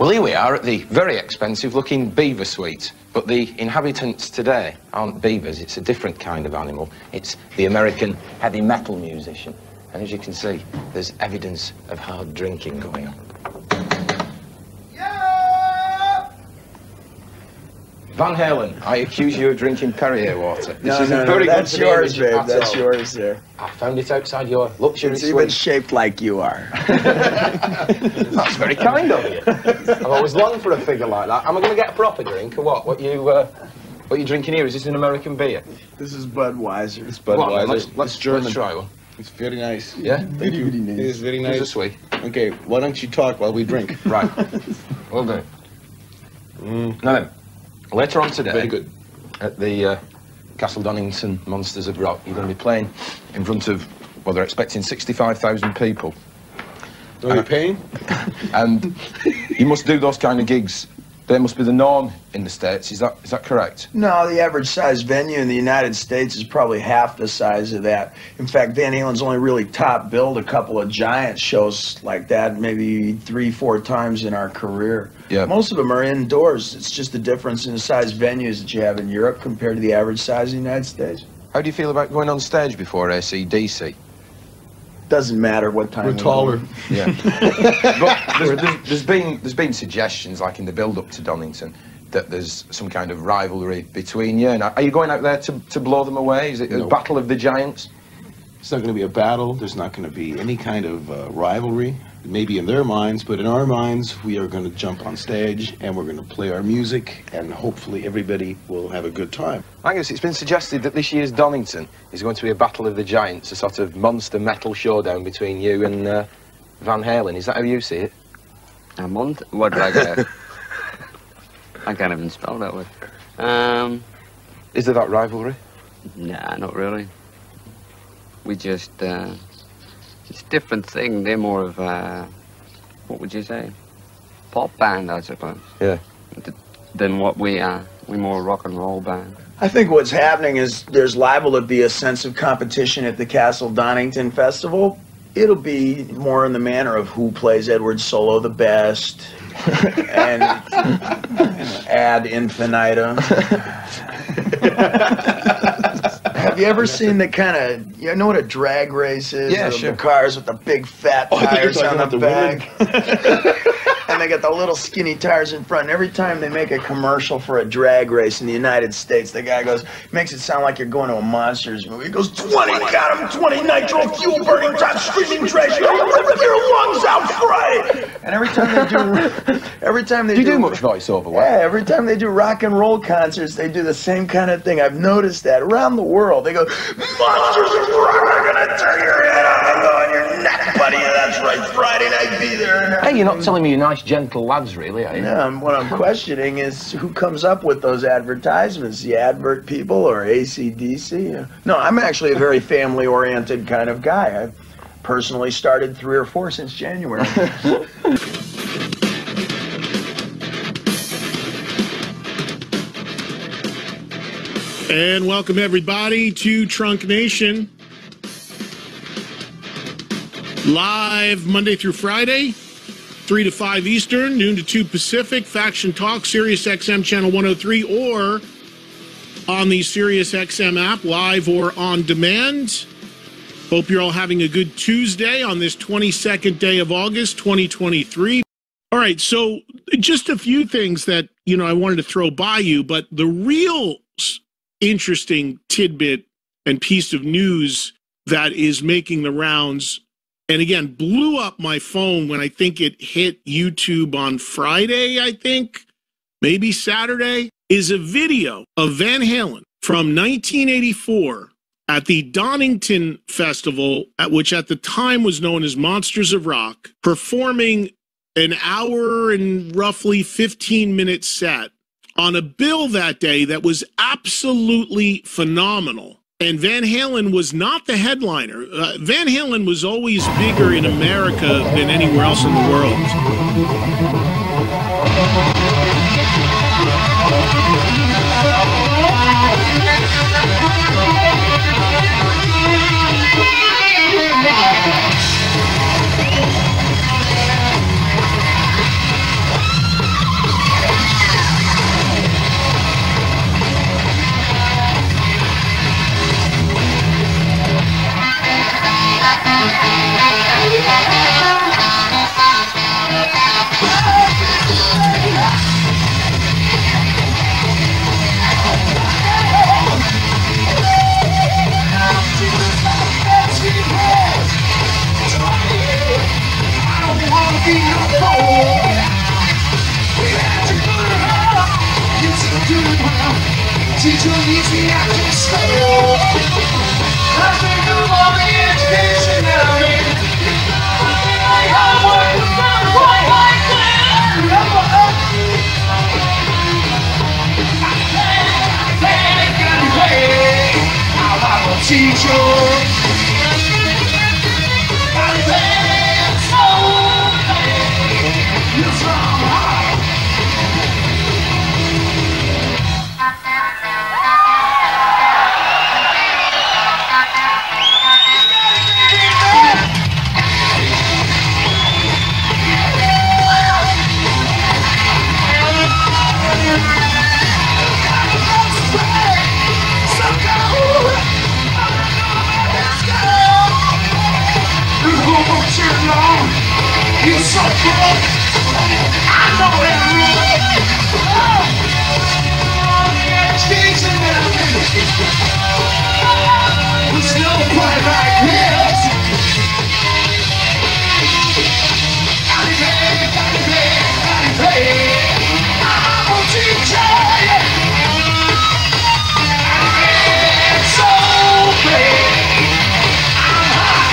Well, here we are at the very expensive looking beaver suite, but the inhabitants today aren't beavers, it's a different kind of animal. It's the American heavy metal musician. And as you can see, there's evidence of hard drinking going on. Van Halen, I accuse you of drinking Perrier water. This is a very that's good yours, babe. That's yours, there. I found it outside your luxury suite. It's even shaped like you are. That's very kind of you. I've always longed for a figure like that. Am I going to get a proper drink or what? What you drinking here? Is this an American beer? This is Budweiser. It's Budweiser. Well, let's try one. It's very nice. Yeah? Thank you. Nice. It is very nice. It's a sweet. Okay, why don't you talk while we drink? Right. Will do. Now then. Later on today, very good. At the Castle Donington Monsters of Rock, you're going to be playing in front of, well, they're expecting 65,000 people. Are you paying? And you must do those kind of gigs. They must be the norm in the States, is that correct? No, the average size venue in the United States is probably half the size of that. In fact, Van Halen's only really top-billed a couple of giant shows like that, maybe 3-4 times in our career. Yeah. Most of them are indoors. It's just the difference in the size venues that you have in Europe compared to the average size of the United States. How do you feel about going on stage before AC/DC? Doesn't matter what time we're taller. Yeah. But there's been suggestions, like in the build-up to Donington, that there's some kind of rivalry between you. And are you going out there to blow them away? Is it a battle of the giants? It's not going to be a battle. There's not going to be any kind of rivalry. Maybe in their minds, but in our minds, we are going to jump on stage and we're going to play our music, and hopefully everybody will have a good time. Angus, it's been suggested that this year's Donington is going to be a battle of the giants, a sort of monster metal showdown between you and Van Halen. Is that how you see it? A month? What do I get? I can't even spell that word. Is there that rivalry? Nah, not really. We just. It's a different thing. They're more of a, what would you say, pop band, I suppose. Yeah. Than what we are. We're more a rock and roll band. I think what's happening is there's liable to be a sense of competition at the Castle Donington Festival. It'll be more in the manner of who plays Edward Solo the best, and ad infinitum. Have you ever seen the kind of, you know what a drag race is? Yeah, sure. The cars with the big fat tires on the back. And they got the little skinny tires in front. And every time they make a commercial for a drag race in the United States, the guy goes, makes it sound like you're going to a Monsters movie. He goes, 20, got him, 20 nitro fuel burning time, screaming trash, rip your lungs out, fright! And every time they do much voiceover, right? Yeah, every time they do rock and roll concerts, they do the same kind of thing. I've noticed that around the world. They go, Monsters of Rock are going to tear your head off and go on your neck, buddy. That's right, Friday night be there. Hey, you're not telling me you're nice, gentle lads, really, are you? No, what I'm questioning is who comes up with those advertisements, the advert people or AC/DC? No, I'm actually a very family-oriented kind of guy. I've personally started 3 or 4 since January. And welcome, everybody, to Trunk Nation. Live Monday through Friday, 3 to 5 Eastern, noon to 2 Pacific, Faction Talk, Sirius XM Channel 103, or on the Sirius XM app, live or on demand. Hope you're all having a good Tuesday on this 22nd day of August, 2023. All right, so just a few things that, you know, I wanted to throw by you, but the real interesting tidbit and piece of news that is making the rounds, and again, blew up my phone when I think it hit YouTube on Friday, I think, maybe Saturday, is a video of Van Halen from 1984 at the Donington Festival, which at the time was known as Monsters of Rock, performing an hour and roughly 15-minute set on a bill that day that was absolutely phenomenal. And Van Halen was not the headliner. Van Halen was always bigger in America than anywhere else in the world. Did you need me? I can smell. I think of all the education that I'm in. I have worked the front white light clear. Never up. I can't get away. Now I will teach you. I can't stop. You're from high. You're so cool. I know that rule. All the education that I'm in. There's no point like this. I'm a teacher. I'm so big. I'm high.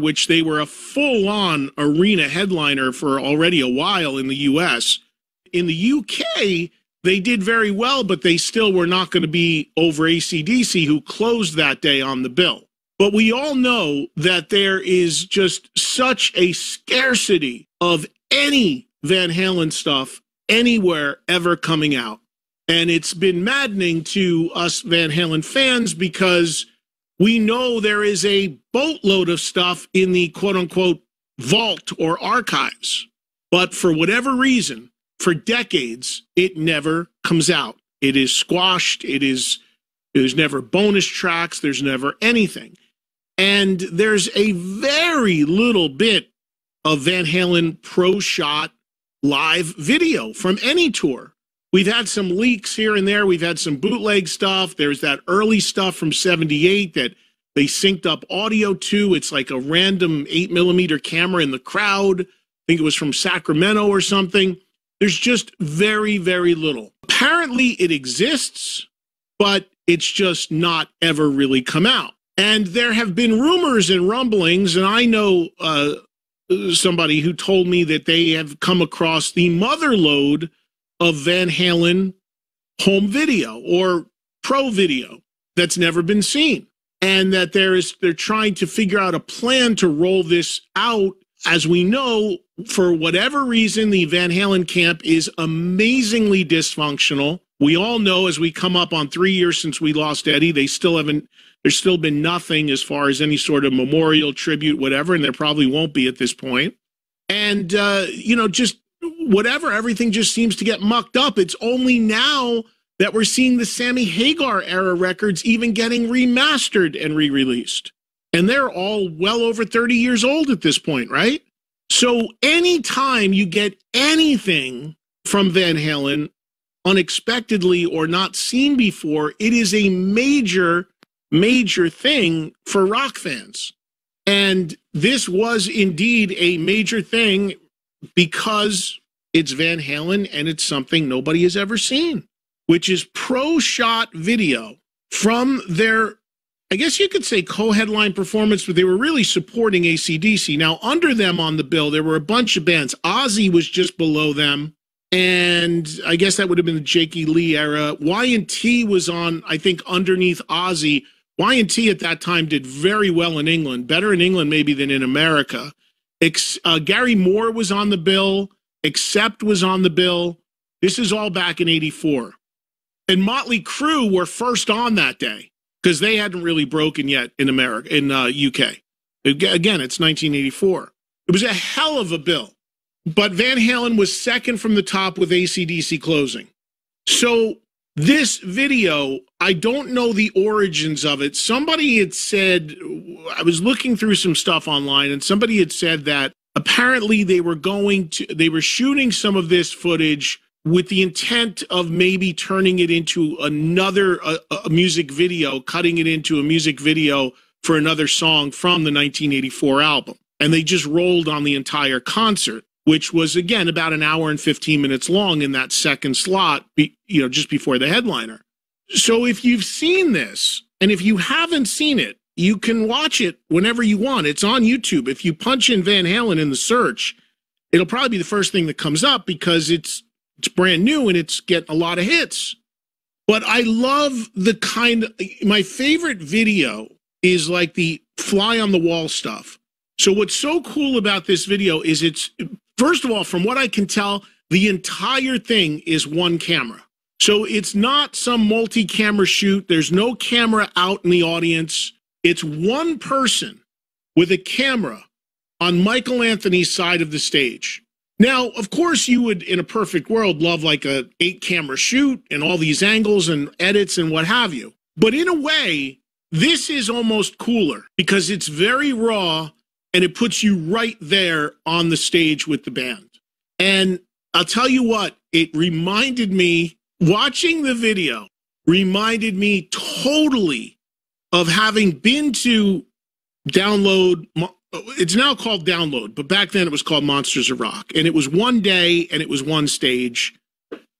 Which they were a full-on arena headliner for already a while in the U.S. In the UK, they did very well, but they still were not going to be over AC/DC, who closed that day on the bill. But we all know that there is just such a scarcity of any Van Halen stuff anywhere ever coming out. And it's been maddening to us Van Halen fans because we know there is a boatload of stuff in the quote-unquote vault or archives, but for whatever reason, for decades, it never comes out. It is squashed. There's never bonus tracks. There's never anything. And there's a very little bit of Van Halen pro-shot live video from any tour. We've had some leaks here and there. We've had some bootleg stuff. There's that early stuff from '78 that they synced up audio to. It's like a random 8mm camera in the crowd. I think it was from Sacramento or something. There's just very, very little. Apparently it exists, but it's just not ever really come out. And there have been rumors and rumblings, and I know somebody who told me that they have come across the mother load of Van Halen home video or pro video that's never been seen, and that they're trying to figure out a plan to roll this out. As we know, for whatever reason, the Van Halen camp is amazingly dysfunctional. We all know as we come up on 3 years since we lost Eddie, there's still been nothing as far as any sort of memorial, tribute, whatever, and there probably won't be at this point. And you know, just whatever, everything just seems to get mucked up. It's only now that we're seeing the Sammy Hagar era records even getting remastered and re-released. And they're all well over 30 years old at this point, right? So anytime you get anything from Van Halen unexpectedly or not seen before, it is a major, major thing for rock fans. And this was indeed a major thing because it's Van Halen and it's something nobody has ever seen, which is pro-shot video from their, I guess you could say, co-headline performance, but they were really supporting AC/DC. Now, under them on the bill, there were a bunch of bands. Ozzy was just below them, and I guess that would have been the Jake E. Lee era. Y&T was on, I think, underneath Ozzy. Y&T at that time did very well in England, better in England maybe than in America. Gary Moore was on the bill. Accept was on the bill. This is all back in '84. And Motley Crue were first on that day because they hadn't really broken yet in America, in UK. Again, it's 1984. It was a hell of a bill. But Van Halen was second from the top with AC/DC closing. So this video, I don't know the origins of it. Somebody had said, I was looking through some stuff online, and somebody had said that apparently they were shooting some of this footage with the intent of maybe turning it into another a music video, cutting it into a music video for another song from the 1984 album. And they just rolled on the entire concert, which was, again, about an hour and 15 minutes long in that second slot, just before the headliner. So if you've seen this, and if you haven't seen it, you can watch it whenever you want. It's on YouTube. If you punch in Van Halen in the search, it'll probably be the first thing that comes up because it's brand new and it's getting a lot of hits. But I love the kind of, my favorite video is like the fly on the wall stuff. So what's so cool about this video is it's, first of all, from what I can tell, the entire thing is one camera. So it's not some multi-camera shoot. There's no camera out in the audience. It's one person with a camera on Michael Anthony's side of the stage. Now, of course, you would, in a perfect world, love like a 8-camera shoot and all these angles and edits and what have you. But in a way, this is almost cooler because it's very raw and it puts you right there on the stage with the band. And I'll tell you what, it reminded me, watching the video, reminded me totally of having been to Download. It's now called Download, but back then it was called Monsters of Rock. And it was one day and it was one stage.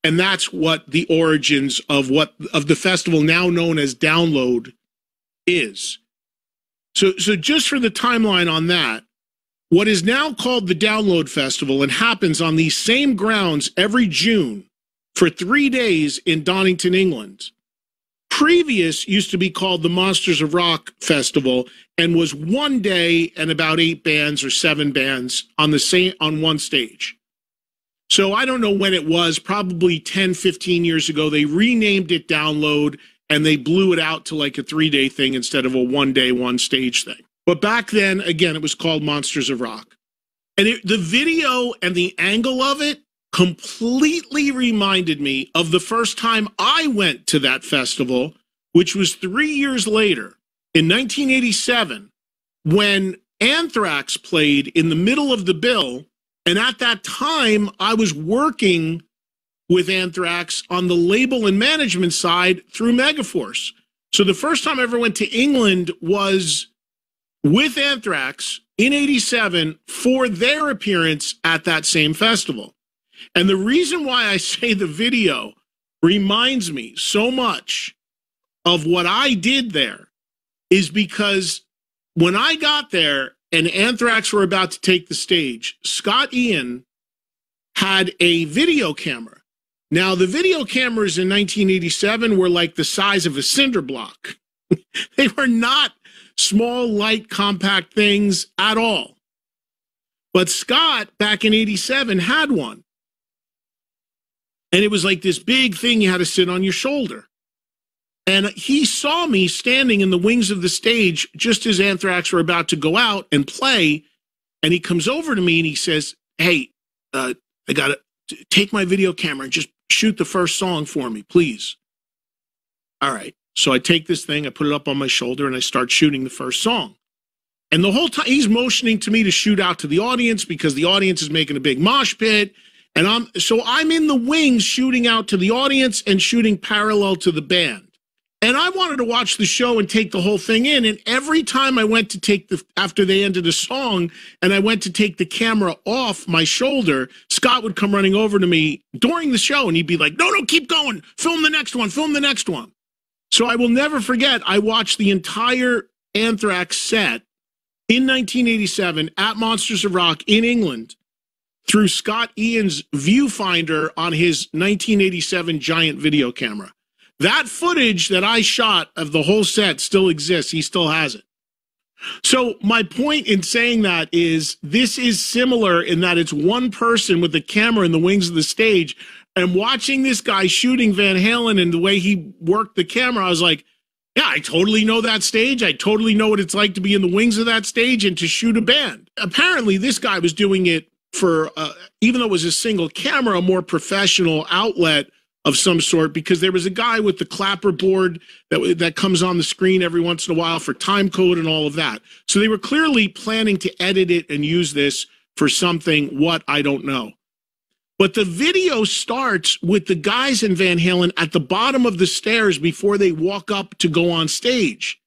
And that's what the origins of the festival now known as Download is. So just for the timeline on that, what is now called the Download Festival and happens on these same grounds every June for 3 days in Donington, England, previous used to be called the Monsters of Rock Festival and was one day and about 8 bands or 7 bands on one stage. So I don't know when it was, probably 10, 15 years ago, they renamed it Download. And they blew it out to like a 3-day thing instead of a 1-day, 1-stage thing. But back then, again, it was called Monsters of Rock. And the video and the angle of it completely reminded me of the first time I went to that festival, which was 3 years later, in 1987, when Anthrax played in the middle of the bill. And at that time, I was working with Anthrax on the label and management side through Megaforce. So the first time I ever went to England was with Anthrax in '87 for their appearance at that same festival. And the reason why I say the video reminds me so much of what I did there is because when I got there and Anthrax were about to take the stage, Scott Ian had a video camera. Now, the video cameras in 1987 were like the size of a cinder block. They were not small, light, compact things at all. But Scott, back in '87, had one. And it was like this big thing you had to sit on your shoulder. And he saw me standing in the wings of the stage just as Anthrax were about to go out and play. And he comes over to me and he says, "Hey, I got to take my video camera and just shoot the first song for me, please." All right. So I take this thing, I put it up on my shoulder, and I start shooting the first song. And the whole time he's motioning to me to shoot out to the audience because the audience is making a big mosh pit. And I'm in the wings shooting out to the audience and shooting parallel to the band. And I wanted to watch the show and take the whole thing in. And every time I went to take the, after they ended a song, and I went to take the camera off my shoulder, Scott would come running over to me during the show, and he'd be like, no, keep going. Film the next one. Film the next one. So I will never forget, I watched the entire Anthrax set in 1987 at Monsters of Rock in England through Scott Ian's viewfinder on his 1987 giant video camera. That footage that I shot of the whole set still exists. He still has it. So my point in saying that is this is similar in that it's one person with the camera in the wings of the stage, and watching this guy shooting Van Halen and the way he worked the camera, I was like, yeah, I totally know that stage. I totally know what it's like to be in the wings of that stage and to shoot a band. Apparently, this guy was doing it for, even though it was a single camera, a more professional outlet of some sort, because there was a guy with the clapper board that comes on the screen every once in a while for time code and all of that. So they were clearly planning to edit it and use this for something, what, I don't know. But the video starts with the guys in Van Halen at the bottom of the stairs before they walk up to go on stage.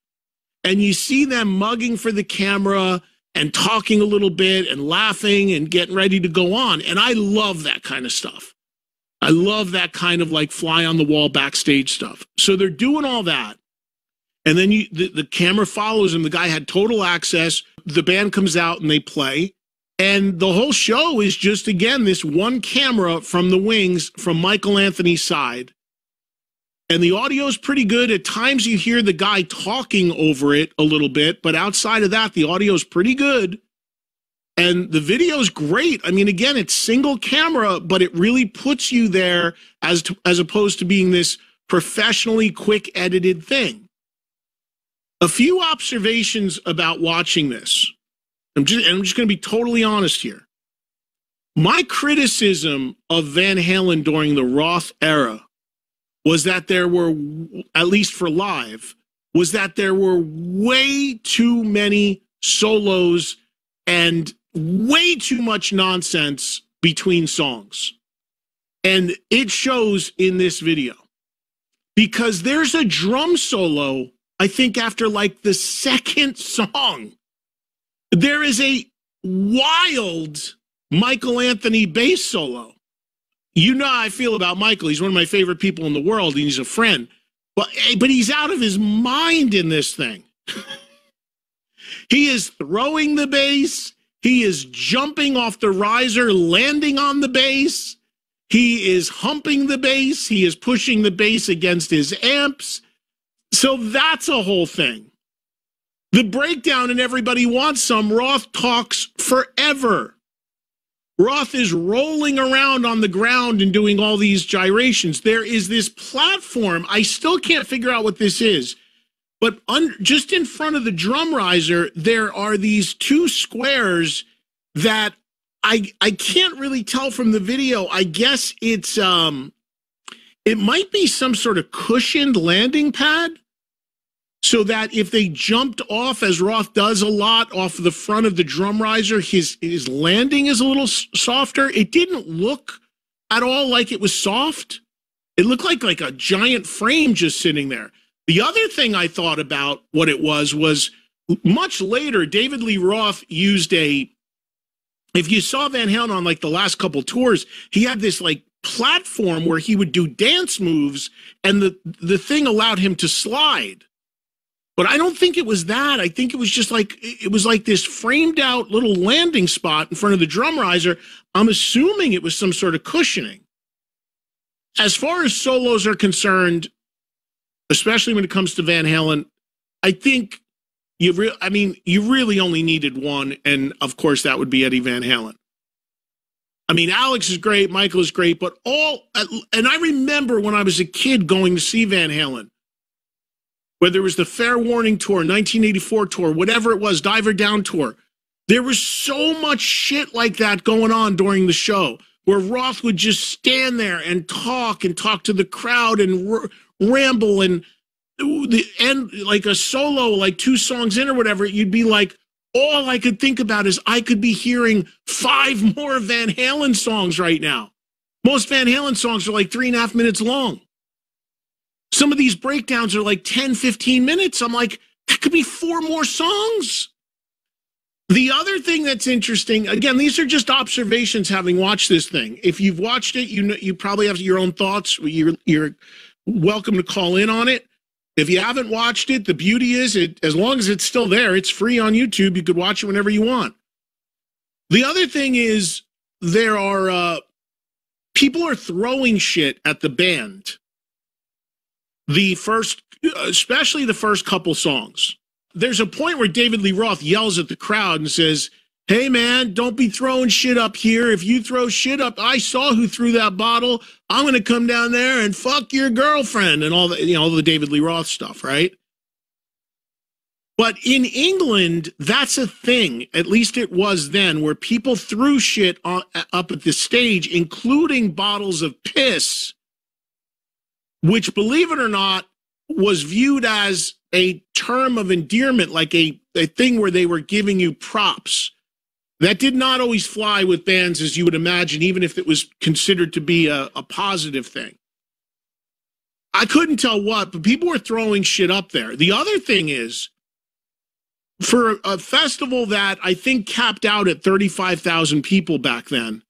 And you see them mugging for the camera and talking a little bit and laughing and getting ready to go on. And I love that kind of stuff. I love that kind of like fly on the wall backstage stuff. So they're doing all that. And then the camera follows him. The guy had total access. The band comes out and they play. And the whole show is just, again, this one camera from the wings from Michael Anthony's side. And the audio is pretty good. At times you hear the guy talking over it a little bit. But outside of that, the audio is pretty good. And the video is great. I mean, again, it's single camera, but it really puts you there as opposed to being this professionally quick edited thing. A few observations about watching this. I'm just going to be totally honest here. My criticism of Van Halen during the Roth era was that there were, at least for live, was that there were way too many solos and way too much nonsense between songs. And it shows in this video. Because there's a drum solo, I think after like the second song. There is a wild Michael Anthony bass solo. You know how I feel about Michael. He's one of my favorite people in the world, and he's a friend. But he's out of his mind in this thing. He is throwing the bass. He is jumping off the riser, landing on the bass. He is humping the bass. He is pushing the bass against his amps. So that's a whole thing. The breakdown in Everybody Wants Some, Roth talks forever. Roth is rolling around on the ground and doing all these gyrations. There is this platform. I still can't figure out what this is. But just in front of the drum riser, there are these two squares that I can't really tell from the video. I guess it's it might be some sort of cushioned landing pad. So that if they jumped off, as Roth does a lot, off the front of the drum riser, his landing is a little softer. It didn't look at all like it was soft. It looked like a giant frame just sitting there. The other thing I thought about what it was much later, David Lee Roth used if you saw Van Halen on like the last couple tours, he had this like platform where he would do dance moves and the thing allowed him to slide. But I don't think it was that. I think it was just like, it was like this framed out little landing spot in front of the drum riser. I'm assuming it was some sort of cushioning. As far as solos are concerned, especially when it comes to Van Halen, I think you really only needed one. And of course that would be Eddie Van Halen. I mean, Alex is great. Michael is great, but and I remember when I was a kid going to see Van Halen, whether it was the Fair Warning Tour, 1984 tour, whatever it was, Diver Down Tour, there was so much shit like that going on during the show where Roth would just stand there and talk to the crowd and ramble and the end, like a solo, like two songs in or whatever, you'd be like, all I could think about is I could be hearing 5 more Van Halen songs right now. Most Van Halen songs are like 3.5 minutes long. Some of these breakdowns are like 10, 15 minutes. I'm like, that could be four more songs. The other thing that's interesting, again, these are just observations having watched this thing. If you've watched it, you know, you probably have your own thoughts. You're welcome to call in on it. If you haven't watched it, the beauty is, it, as long as it's still there, it's free on YouTube. You could watch it whenever you want. The other thing is, there are people are throwing shit at the band. The first, especially the first couple songs. There's a point where David Lee Roth yells at the crowd and says, hey, man, don't be throwing shit up here. If you throw shit up, I saw who threw that bottle. I'm going to come down there and fuck your girlfriend and all the, you know, all the David Lee Roth stuff, right? But in England, that's a thing, at least it was then, where people threw shit up at the stage, including bottles of piss, which, believe it or not, was viewed as a term of endearment, like a thing where they were giving you props. That did not always fly with bands, as you would imagine, even if it was considered to be a positive thing. I couldn't tell what, but people were throwing shit up there. The other thing is, for a festival that I think capped out at 35,000 people back then,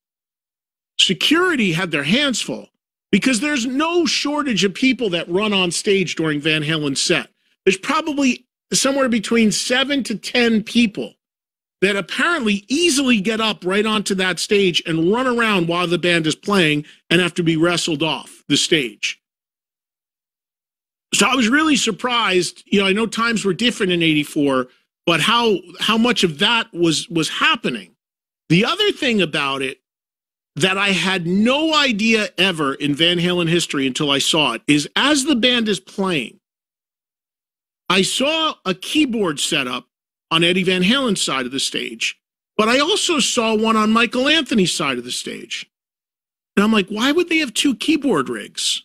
security had their hands full, because there's no shortage of people that run on stage during Van Halen's set. There's probably somewhere between 7 to 10 people that apparently easily get up right onto that stage and run around while the band is playing and have to be wrestled off the stage. So I was really surprised. You know, I know times were different in '84, but how much of that was happening. The other thing about it that I had no idea ever in Van Halen history until I saw it is, as the band is playing, I saw a keyboard set up on Eddie Van Halen's side of the stage, but I also saw one on Michael Anthony's side of the stage. And I'm like, why would they have two keyboard rigs?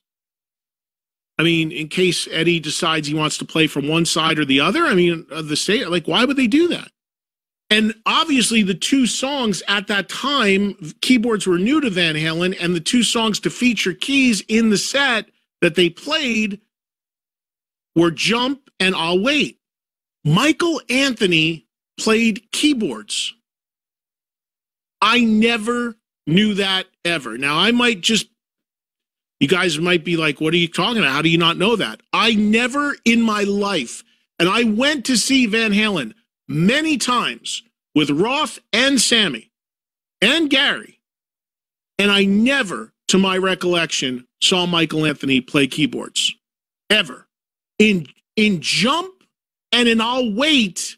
I mean, in case Eddie decides he wants to play from one side or the other, I mean, of the stage, like, why would they do that? And obviously the two songs at that time, keyboards were new to Van Halen, and the two songs to feature keys in the set that they played were Jump and I'll Wait. Michael Anthony played keyboards. I never knew that ever. Now, I might just, you guys might be like, what are you talking about? How do you not know that? I never in my life, and I went to see Van Halen many times with Roth and Sammy and Gary, and I never, to my recollection, saw Michael Anthony play keyboards, ever. In Jump and in I'll Wait,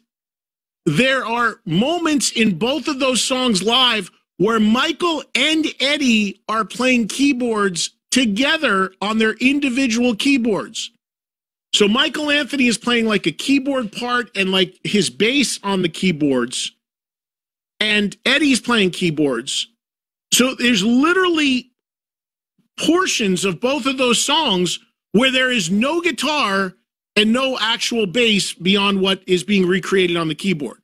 there are moments in both of those songs live where Michael and Eddie are playing keyboards together on their individual keyboards. So Michael Anthony is playing like a keyboard part and like his bass on the keyboards, and Eddie's playing keyboards. So there's literally portions of both of those songs where there is no guitar and no actual bass beyond what is being recreated on the keyboard.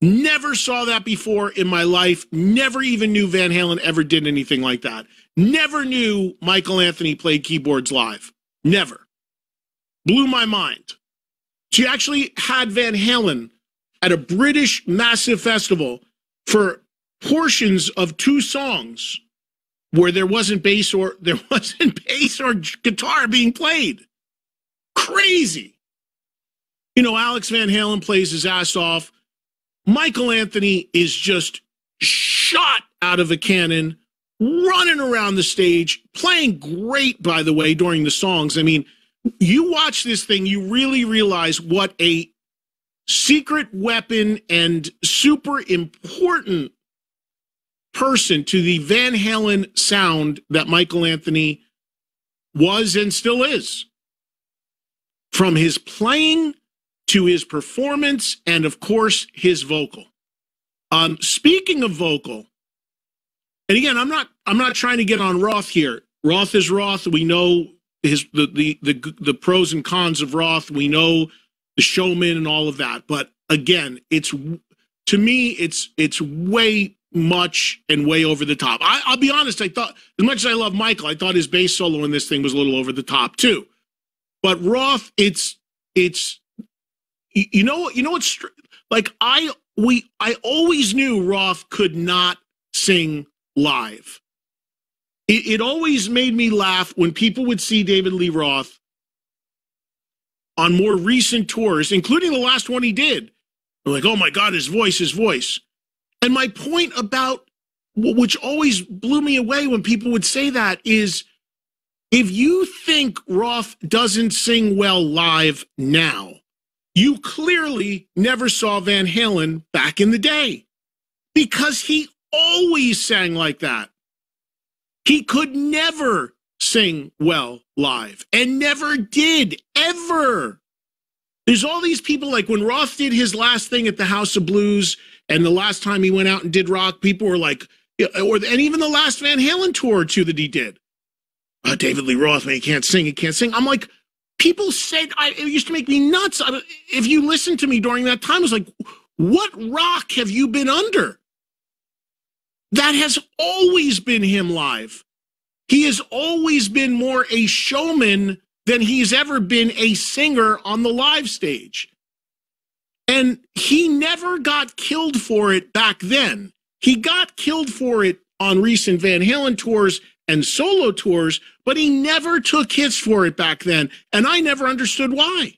Never saw that before in my life. Never even knew Van Halen ever did anything like that. Never knew Michael Anthony played keyboards live. Never. Blew my mind. She actually had Van Halen at a British massive festival for portions of two songs where there wasn't bass or guitar being played. Crazy. You know, Alex Van Halen plays his ass off. Michael Anthony is just shot out of a cannon, running around the stage, playing great, by the way, during the songs. I mean, you watch this thing, you really realize what a secret weapon and super important person to the Van Halen sound that Michael Anthony was and still is. From his playing to his performance and, of course, his vocal. Speaking of vocal, and again, I'm not trying to get on Roth here. Roth is Roth. We know the pros and cons of Roth. We know the showman and all of that. But again, it's, to me, it's way much and way over the top. I'll be honest, I thought, as much as I love Michael, I thought his bass solo in this thing was a little over the top too. But Roth, it's you know what's like, I always knew Roth could not sing live. It always made me laugh when people would see David Lee Roth on more recent tours, including the last one he did. They're like, oh my God, his voice. And my point about, which always blew me away when people would say that, is if you think Roth doesn't sing well live now, you clearly never saw Van Halen back in the day, because he always sang like that. He could never sing well live, and never did, ever. There's all these people, like when Roth did his last thing at the House of Blues, and the last time he went out and did rock, people were like, and even the last Van Halen tour or two that he did, David Lee Roth, man, he can't sing. I'm like, people said, it used to make me nuts. If you listened to me during that time, I was like, what rock have you been under? That has always been him live. He has always been more a showman than he's ever been a singer on the live stage. And he never got killed for it back then. He got killed for it on recent Van Halen tours and solo tours, but he never took hits for it back then. And I never understood why.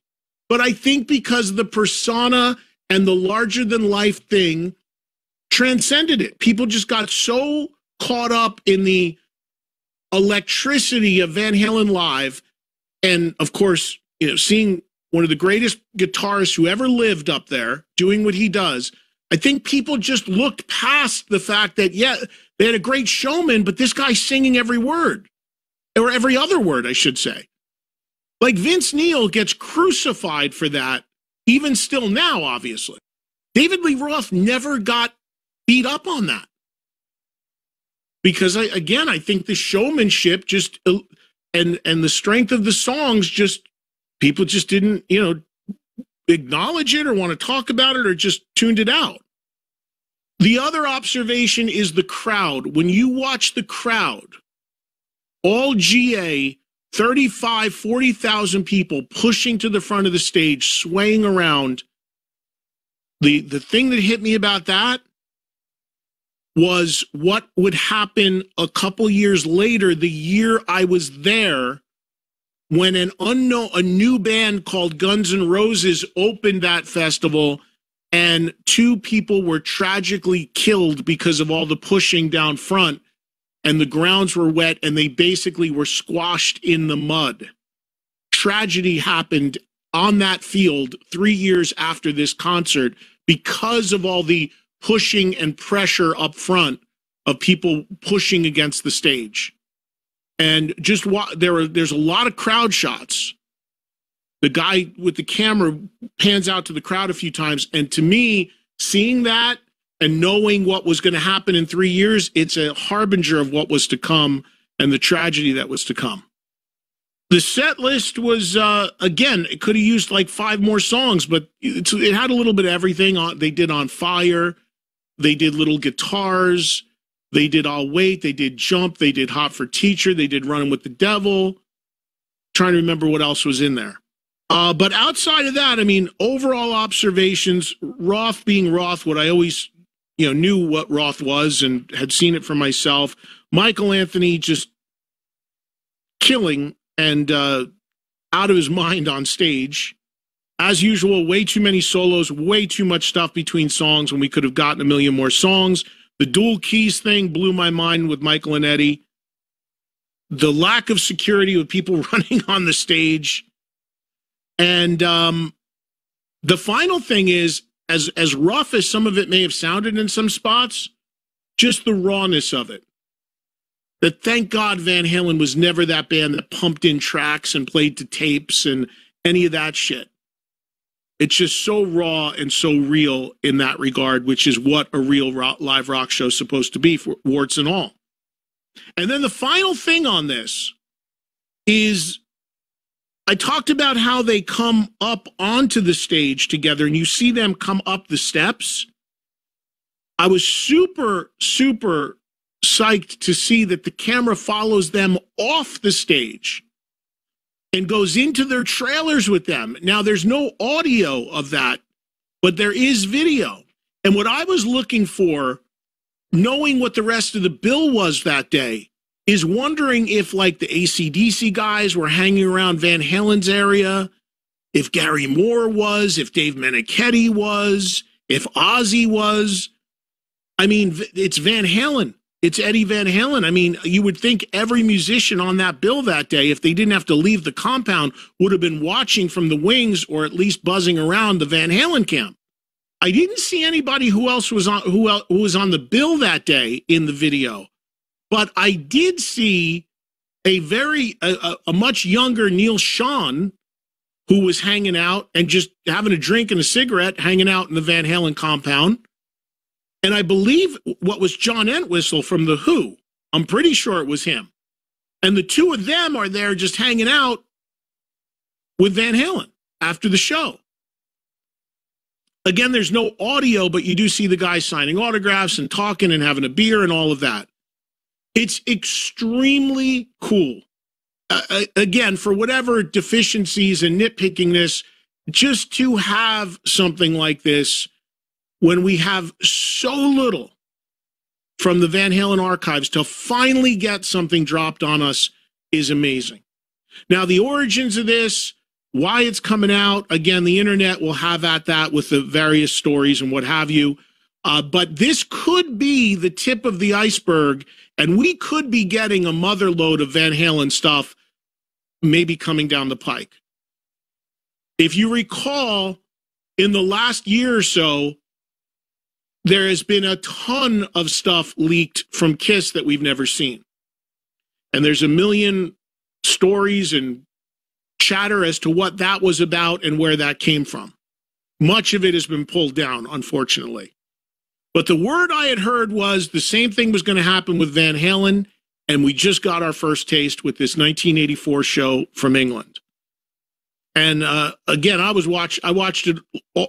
But I think because the persona and the larger-than-life thing transcended it. People just got so caught up in the electricity of Van Halen live. And, of course, you know, seeing one of the greatest guitarists who ever lived up there doing what he does, I think people just looked past the fact that, yeah, they had a great showman, but this guy's singing every word, or every other word, I should say. Like, Vince Neil gets crucified for that, even still now, obviously. David Lee Roth never got beat up on that. Because, I think the showmanship just, and the strength of the songs just, people just didn't, you know, acknowledge it or want to talk about it, or just tuned it out. The other observation is the crowd. When you watch the crowd, all GA, 35, 40,000 people pushing to the front of the stage, swaying around. The thing that hit me about that was what would happen a couple years later, the year I was there, when a new band called Guns N' Roses opened that festival, and two people were tragically killed because of all the pushing down front, and the grounds were wet, and they basically were squashed in the mud. Tragedy happened on that field 3 years after this concert because of all the pushing and pressure up front of people pushing against the stage. And just there's a lot of crowd shots. The guy with the camera pans out to the crowd a few times. And to me, seeing that and knowing what was going to happen in 3 years, it's a harbinger of what was to come and the tragedy that was to come. The set list was, again, it could have used like 5 more songs, but it had a little bit of everything. They did On Fire. They did Little Guitars. They did I'll Wait, they did Jump, they did Hot for Teacher, they did Running with the Devil. I'm trying to remember what else was in there. But outside of that, I mean, overall observations, Roth being Roth, what I always, you know, knew what Roth was and had seen it for myself. Michael Anthony just killing and out of his mind on stage. As usual, way too many solos, way too much stuff between songs when we could have gotten a million more songs. The dual keys thing blew my mind with Michael and Eddie. The lack of security with people running on the stage. And the final thing is, as rough as some of it may have sounded in some spots, just the rawness of it. That thank God Van Halen was never that band that pumped in tracks and played to tapes and any of that shit. It's just so raw and so real in that regard, which is what a real rock, live rock show is supposed to be, for warts and all. And then the final thing on this is I talked about how they come up onto the stage together, and you see them come up the steps. I was super, super psyched to see that the camera follows them off the stage. and goes into their trailers with them. Now, there's no audio of that, but there is video. And what I was looking for, knowing what the rest of the bill was that day, is wondering if, like, the AC/DC guys were hanging around Van Halen's area, if Gary Moore was, if Dave Menichetti was, if Ozzy was. I mean, it's Van Halen. It's Eddie Van Halen. I mean, you would think every musician on that bill that day, if they didn't have to leave the compound, would have been watching from the wings or at least buzzing around the Van Halen camp. I didn't see anybody who was on the bill that day in the video, but I did see a much younger Neil Sean, who was hanging out and just having a drink and a cigarette, hanging out in the Van Halen compound. And I believe what was John Entwistle from The Who. I'm pretty sure it was him. And the two of them are there just hanging out with Van Halen after the show. Again, there's no audio, but you do see the guys signing autographs and talking and having a beer and all of that. It's extremely cool. Again, for whatever deficiencies and nitpickingness, just to have something like this when we have so little from the Van Halen archives to finally get something dropped on us is amazing. Now, the origins of this, why it's coming out, again, the internet will have at that with the various stories and what have you. But this could be the tip of the iceberg, and we could be getting a mother load of Van Halen stuff maybe coming down the pike. If you recall, in the last year or so, there has been a ton of stuff leaked from KISS that we've never seen. And there's a million stories and chatter as to what that was about and where that came from. Much of it has been pulled down, unfortunately. But the word I had heard was the same thing was going to happen with Van Halen, and we just got our first taste with this 1984 show from England. And again, I watched it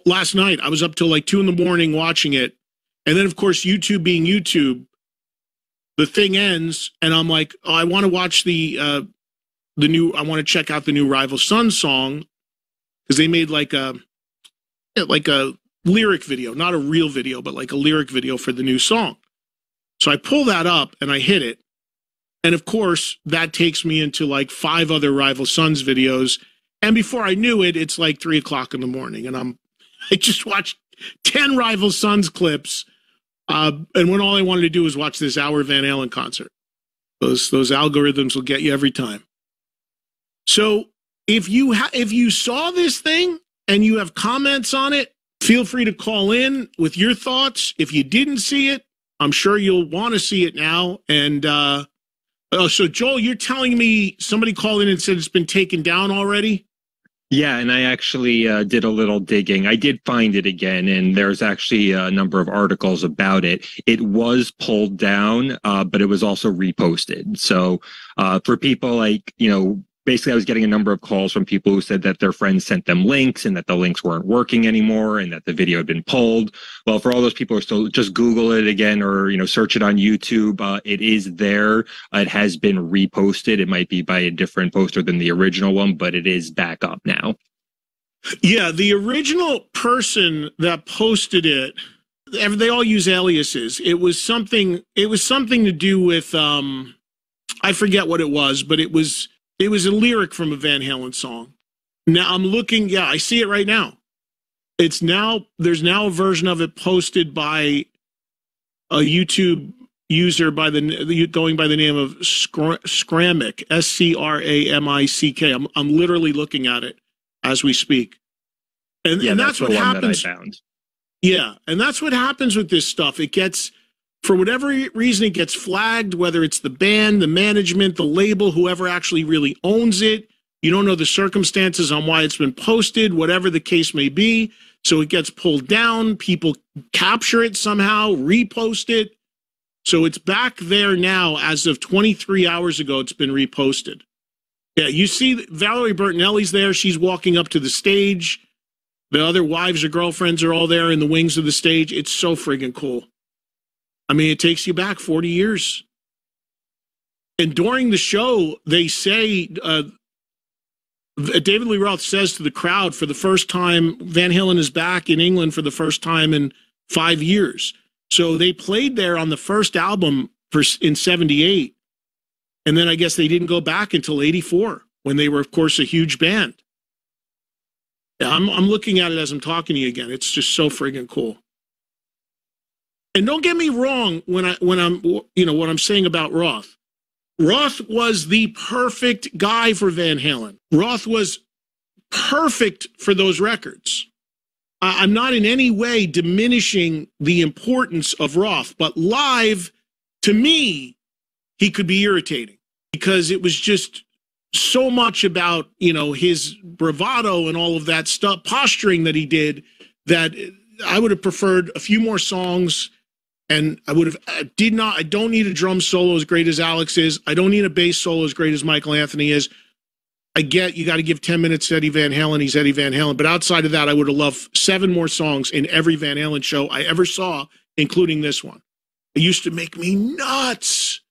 last night. I was up till like 2 in the morning watching it. And then, of course, YouTube being YouTube, the thing ends, and I'm like, oh, I want to watch check out the new Rival Sons song, because they made like a lyric video, not a real video, but like a lyric video for the new song. So I pull that up and I hit it. And of course, that takes me into like 5 other Rival Sons videos. And before I knew it, it's like 3:00 in the morning. And I just watched 10 Rival Sons clips. And when all I wanted to do was watch this hour Van Halen concert. Those algorithms will get you every time. So if you saw this thing and you have comments on it, feel free to call in with your thoughts. If you didn't see it, I'm sure you'll want to see it now. And so, Joel, you're telling me somebody called in and said it's been taken down already? Yeah, and I actually did a little digging. I did find it again, and there's actually a number of articles about it. It was pulled down, but it was also reposted. So for people like, you know, basically, I was getting a number of calls from people who said that their friends sent them links and that the links weren't working anymore and that the video had been pulled. Well, for all those people who are still, just Google it again or, you know, search it on YouTube. It is there. It has been reposted. It might be by a different poster than the original one, but it is back up now. Yeah, the original person that posted it, they all use aliases. It was something to do with, I forget what it was, but it was a lyric from a Van Halen song. Now I'm looking, yeah, I see it right now. There's now a version of it posted by a YouTube user going by the name of Scramick, S-C-R-A-M-I-C-K. I'm literally looking at it as we speak. And, yeah, and that's what happens. That I found. Yeah, and that's what happens with this stuff. It gets, for whatever reason, it gets flagged, whether it's the band, the management, the label, whoever actually really owns it. You don't know the circumstances on why it's been posted, whatever the case may be. So it gets pulled down. People capture it somehow, repost it. So it's back there now. As of 23 hours ago, it's been reposted. Yeah, you see Valerie Bertinelli's there. She's walking up to the stage. The other wives or girlfriends are all there in the wings of the stage. It's so friggin' cool. I mean, it takes you back 40 years. And during the show, they say David Lee Roth says to the crowd for the first time, Van Halen is back in England for the first time in 5 years. So they played there on the first album in 78. And then I guess they didn't go back until 84, when they were, of course, a huge band. Yeah, I'm looking at it as I'm talking to you again. It's just so friggin' cool. And don't get me wrong when I'm saying about Roth. Roth was the perfect guy for Van Halen. Roth was perfect for those records. I'm not in any way diminishing the importance of Roth, but live, to me, he could be irritating because it was just so much about, you know, his bravado and all of that stuff, posturing that he did, that I would have preferred a few more songs. And I would have, I don't need a drum solo as great as Alex is. I don't need a bass solo as great as Michael Anthony is. I get you got to give 10 minutes to Eddie Van Halen. He's Eddie Van Halen. But outside of that, I would have loved 7 more songs in every Van Halen show I ever saw, including this one. It used to make me nuts.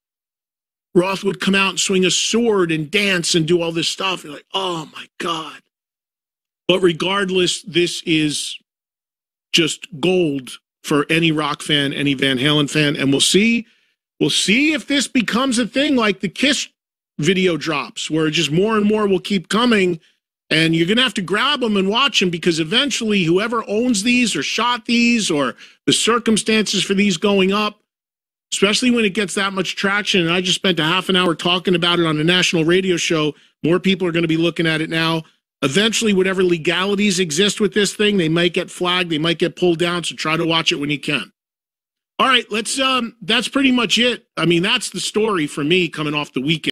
Roth would come out and swing a sword and dance and do all this stuff. You're like, oh my God. But regardless, this is just gold for any rock fan, any Van Halen fan. And we'll see if this becomes a thing like the KISS video drops, where just more and more will keep coming, and you're going to have to grab them and watch them, because eventually whoever owns these or shot these or the circumstances for these going up, especially when it gets that much traction, and I just spent a half an hour talking about it on a national radio show, more people are going to be looking at it now. Eventually, whatever legalities exist with this thing, they might get flagged, they might get pulled down, so try to watch it when you can. All right, that's pretty much it. I mean, that's the story for me coming off the weekend.